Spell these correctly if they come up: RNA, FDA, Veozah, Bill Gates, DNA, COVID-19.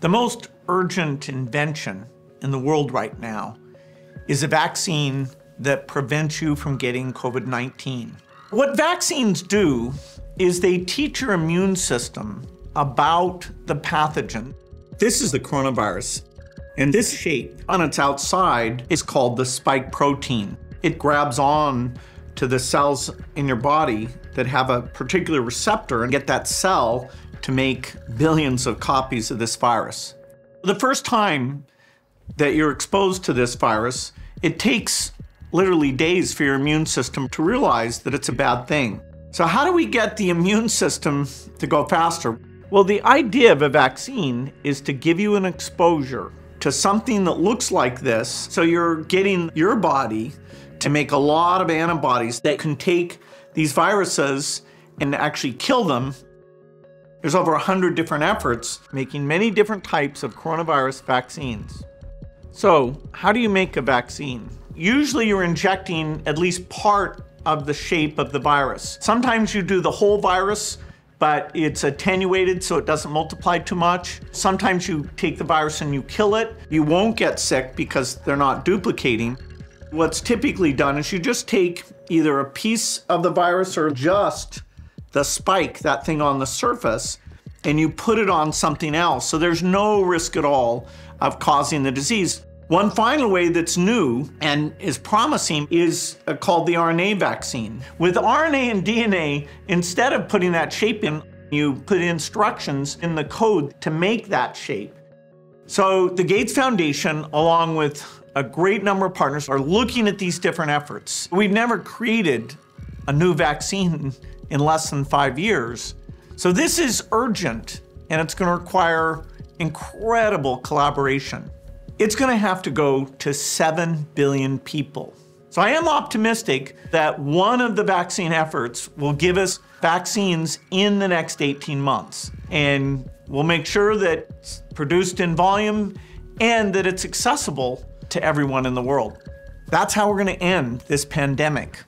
The most urgent invention in the world right now is a vaccine that prevents you from getting COVID-19. What vaccines do is they teach your immune system about the pathogen. This is the coronavirus, and this shape on its outside is called the spike protein. It grabs on to the cells in your body that have a particular receptor and get that cell to make billions of copies of this virus. The first time that you're exposed to this virus, it takes literally days for your immune system to realize that it's a bad thing. So how do we get the immune system to go faster? Well, the idea of a vaccine is to give you an exposure to something that looks like this, so you're getting your body to make a lot of antibodies that can take these viruses and actually kill them. There's over 100 different efforts making many different types of coronavirus vaccines. So how do you make a vaccine? Usually you're injecting at least part of the shape of the virus. Sometimes you do the whole virus, but it's attenuated so it doesn't multiply too much. Sometimes you take the virus and you kill it. You won't get sick because they're not duplicating. What's typically done is you just take either a piece of the virus or just the spike, that thing on the surface, and you put it on something else. So there's no risk at all of causing the disease. One final way that's new and is promising is called the RNA vaccine. With RNA and DNA, instead of putting that shape in, you put instructions in the code to make that shape. So the Gates Foundation, along with a great number of partners, are looking at these different efforts. We've never created a new vaccine in less than 5 years. So this is urgent, and it's going to require incredible collaboration. It's going to have to go to 7 billion people. So I am optimistic that one of the vaccine efforts will give us vaccines in the next 18 months. And we'll make sure that it's produced in volume and that it's accessible to everyone in the world. That's how we're going to end this pandemic.